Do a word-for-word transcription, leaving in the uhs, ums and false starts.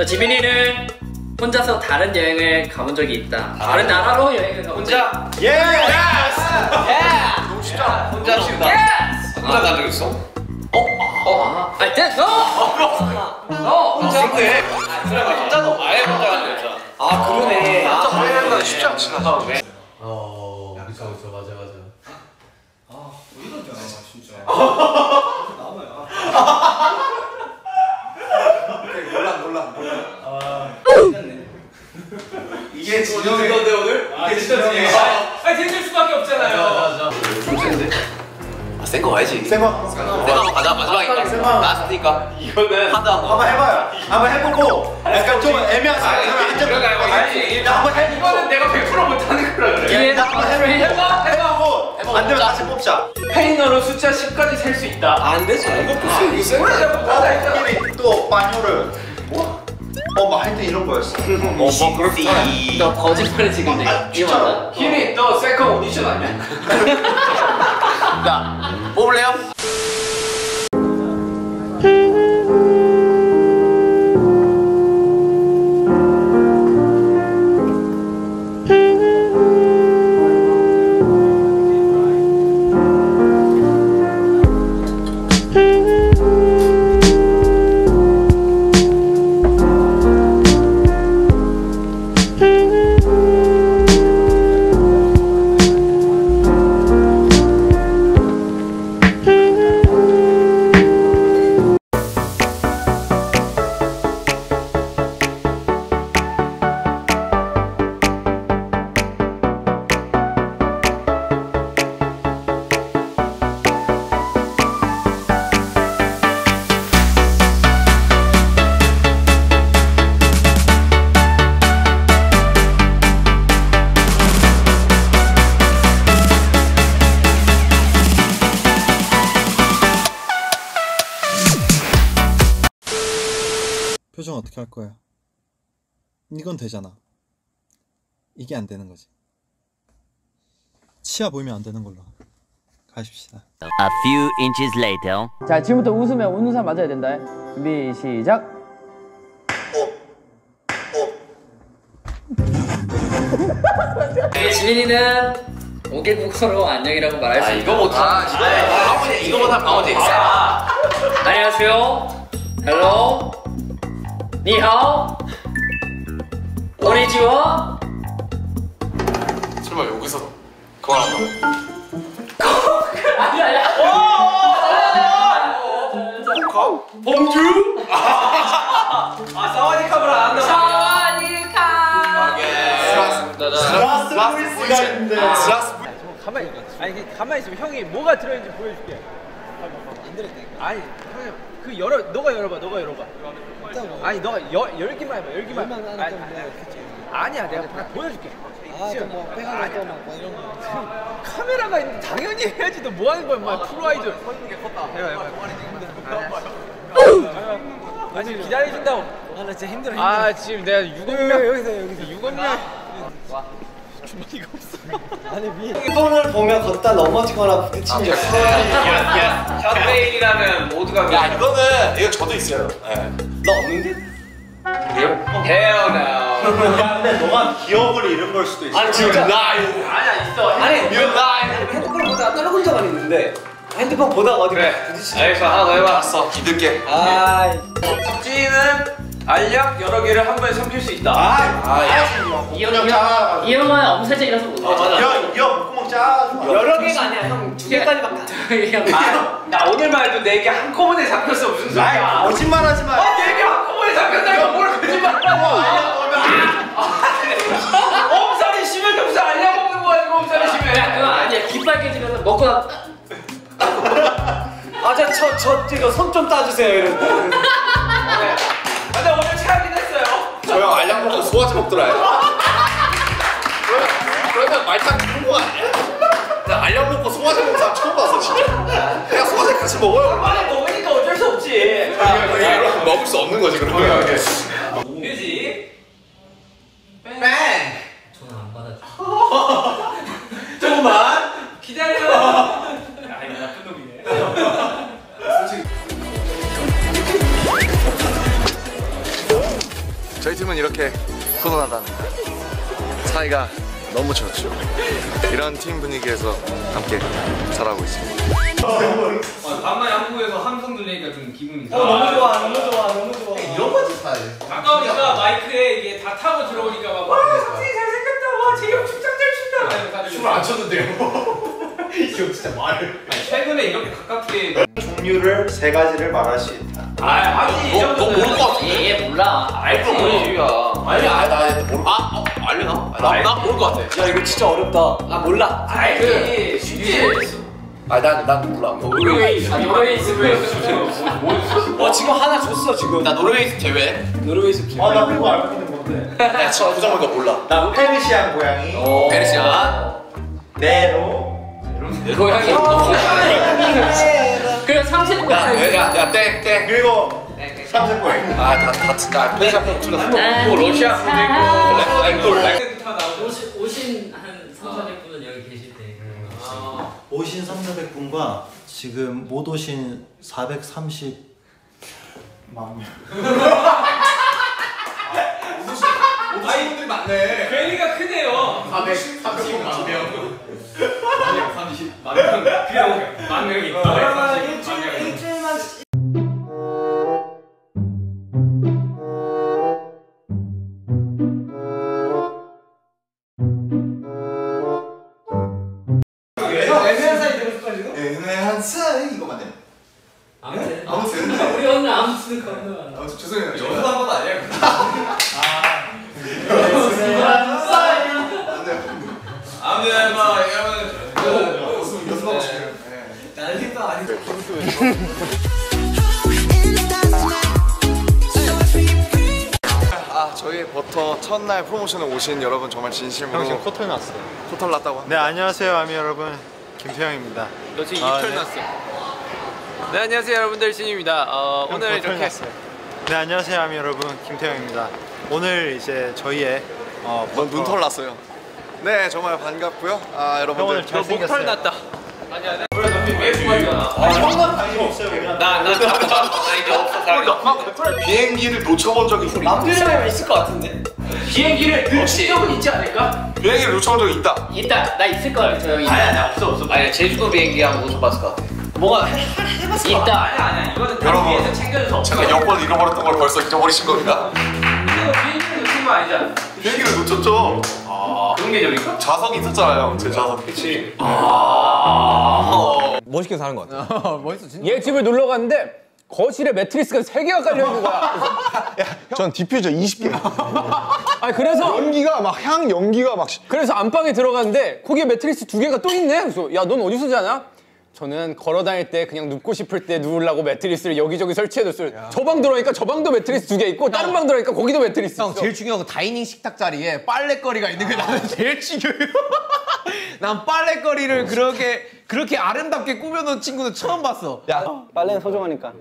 자, 지민이는 혼자서 다른 여행을 가본 적이 있다. 다른 나라로 여행을 가본 적이 있다. 혼자? 예! 예스! 너무 쉽다. 혼자 합시다. 예스! 혼자 간 적 있어? 어? 어? 아니, 너! 너! 혼자 한 거야? 혼자 너 아예 혼자 간 거야. 아, 그러네. 혼자 여행하는 건 쉽지 않지. 어, 그쵸, 그쵸. 맞아, 맞아. 아, 왜 이러냐, 진짜. 나무야. 이게 진영인 건데 오늘? 아, 이게 진짜 진영이야. 아니 진실 수밖에 없잖아요. 맞아. 좀 센데? 아, 센 거 와야지. 센 거? 센 거. 내가 가자. 마지막이니까. 나왔으니까. 이거는 하다. 한번 해봐요. 한번 해보고. 약간 좀 애매하지 않으면 한점 아니. 나 한번 해보고. 이거는 내가 백 퍼센트 못하는 거라 그래. 나 한번 해봐. 해보고. 안 되면 다시 뽑자. 페인어로 숫자 십까지 셀 수 있다. 안 되지. 이거 무슨 이거 센 거야. 우리 또 마녀를. 뭐? 어, 막 하여튼 이런 거였어. 어, 그렇구나. 너 거짓말을 지금 내가. 진짜로? 희민, 너 세컨 오디션 아니야? 나 뽑을래요? 표정 어떻게 할 거야? 이건 되잖아. 이게 안 되는 거지. 치아 보이면 안 되는 걸로 가십시다. A few inches later. 자, 지금부터 웃으면 웃는 사람 맞아야 된다. 준비 시작. 지민이는 오개국어로 안녕이라고 말할 수 있다. 이거 못하. 이거 못하. 방어제. 안녕하세요. 헬로. 니하오 오리지와 설마 여기서 그만 안 나와? 아니 아니야. 오! 봉주? 아 사와디캅을 안 한다. 사와디캅. 스라스프리스가 있는데. 스라스프. 가만히. 아니 가만히 있으면 형이 뭐가 들어있는지 보여줄게. 안 들었다니까. 아니 형이 그 열어. 너가 열어봐. 너가 열어봐. 아니 너가 열, 열기만 해봐. 열기만 하는 아니, 아니, 아니야 내가 다 보여줄게. 아 좀 뭐 빼가라 뭐 이런 거 카메라가 있는데 당연히 해야지. 너 뭐 하는 거야 막. 아, 프로 아이돌 커지는 게 컸다. 해봐 해봐. 아, 아 지금 기다려준다고. 아 나 진짜 힘들어 힘들어. 아 지금 내가 육억 명 여기서 여기서 육억 명 주머니가 없어. 아니 미 손을 보면 걷다 넘어지거나 부딪히는 게 없어. 샷베인이라는 모두가. 야 이거는 이거 저도 있어요. 나 없는데? 그래요? 헤어나. 근데 너가 기억을 잃은 걸 수도 있어. 아니 지금 나 이거 아니야 있어. 아니 이거 나 핸드폰 보다가 떨어진 적은 있는데 핸드폰 보다가 어디 부딪히는. 알겠어 하나 더 해봐. 알았어 믿을게. 아 덕진은 알약 여러 개를 한 번에 삼킬 수 있다. 아, 이형아, 이형아 엄살쟁이라서 못 먹어. 야, 이형 목구멍 짜. 여러 개가 아니야, 형 두 개까지밖에 안 돼. 나 오늘만 해도 네 개 한꺼번에 잡혔어. 무슨 소리야? 거짓말하지 마. 아, 네 개 한꺼번에 잡혔다니까 뭘 거짓말하고? 엄살이 심해, 무슨 알약 먹는 거야 이거 엄살이 심해. 야, 그건 아니야. 깃발 깨지면서 먹고 나. 아, 저, 저, 저 이거 손 좀 따주세요 이런. 근데 오늘 차긴 했어요. 저 형 알약 먹고 소화제 먹더라. 그러면 말짱 그런 거 아니야? 나 알약 먹고 소화제 먹는 사람 처음 봤어 진짜. 내가 소화제 같이 먹어요. 오랜만에 먹으니까 어쩔 수 없지. 그러니까 먹을 수 없는 거지 그러면. 뮤직 뺑. 전화 안 받아줘. 조금만 기다려. 야 이거 나쁜 놈이네. 요즘은 이렇게 훈훈하답니다. 사이가 너무 좋죠. 이런 팀 분위기에서 함께 잘하고 있습니다. 아, 반만 한국에서 함성 들리니까 좀 기분이 어, 너무 좋아, 너무 좋아, 너무 좋아. 이런 거지 스타일. 가까우니까 마이크에 이게 다 타고 들어오니까 막 와, 선생님 잘생겼다, 와, 재영 춤 짱 잘 춘다. 춤을 안 췄는데요. 이거 진짜 말을. 아니, 최근에 이렇게 가깝게 종류를 세 가지를 말할 수 있다. 아, 아니, 너, 너 모르는 거 같은데? 얘 몰라. 알지, 우리가. 아니, 아, 나 모르. 아, 알려나? 나, 나 모를 거 같아. 야, 이거 진짜 어렵다. 나 몰라. 알지, 쉽지. 아, 난, 난 몰라. 노르웨이, 노르웨이 습 제외. 와, 지금 하나 줬어 지금. 나 노르웨이 습 제외. 노르웨이 습 제외. 아, 나 그거 알고 있는 건데. 나 진짜 부정한 거 몰라. 나 페르시안 고양이. 페르시안. 네로. 고양이 그냥 삼십 고양이 야 땡땡 그리고 삼십 고양이 아다다 러시아 분도 있고 러시아 분도 있고 오신 한 삼사백 분은 여기 계실 때 오신 삼사백 분과 지금 못 오신 사백삼십만 명 오신 분들 많네 괴리가 크네요 사백삼십만 명 삼십만 명 그냥 만 명이 있다 일주일, 일주일만 애매한 사이 되고 싶어 지금? 애매한 사이 이거 맞네 아무튼 아무튼 우리 오늘 아무튼 건너 아무튼 죄송해요 연습 한 건 아니에요 아 아무튼 뭐 여러분 난리가 아니죠. 아 저희 버터 첫날 프로모션에 오신 여러분 정말 진심으로. 지금 코털 났어요. 코털 났다고. 네 안녕하세요 아미 여러분 김태형입니다. 너 지금 아, 이털 네. 났어. 네 안녕하세요 여러분들 진입니다. 어, 오늘 이렇게. 났어요. 네 안녕하세요 아미 여러분 김태형입니다. 오늘 이제 저희의 어, 눈털 났어요. 네 정말 반갑고요. 아 여러분들 저 목털 났다. 아니야, 아니야. 비행기를 놓쳐본 적이 있어. 남들 사이에 있을 것 같은데. 비행기를 놓친 적은 있지 않을까? 비행기를 놓쳐본 적이 있다. 있다. 나 있을 거야, 저 아니야, 나 없어 없어. 아니야, 제주도 비행기하고 놓쳐봤을 것 같아. 뭐가 해봤어? 있다. 아니야, 아니야. 이거는 비행기에서 챙겨줘서. 제가 여권 잃어버렸던 걸 벌써 잊어버리신 겁니다. 비행기를 놓친 거 아니잖아. 비행기를 놓쳤죠. 아 그런 개념인가? 좌석이 있었잖아요. 제 좌석. 그치. 아 멋있게 사는 것 같아. 멋있어 진짜. 얘 집을 놀러 갔는데 거실에 매트리스가 세 개가 깔려 있는 거야. 전 디퓨저 이십 개. 아 그래서 연기가 막 향 연기가 막. 그래서 안방에 들어갔는데 거기에 매트리스 두 개가 또 있네. 그래서 야 넌 어디서 자냐? 저는 걸어 다닐 때 그냥 눕고 싶을 때 누우려고 매트리스를 여기저기 설치해뒀어요. 저 방 들어가니까 저 방도 매트리스 두 개 있고 형. 다른 방 들어가니까 거기도 매트리스 형, 있어. 제일 중요한 건 다이닝 식탁 자리에 빨래거리가 있는 게 나는 제일 중요해요. 난 빨래거리를 그렇게 그렇게 아름답게 꾸며놓은 친구는 처음 봤어. 야 빨래는 소중하니까.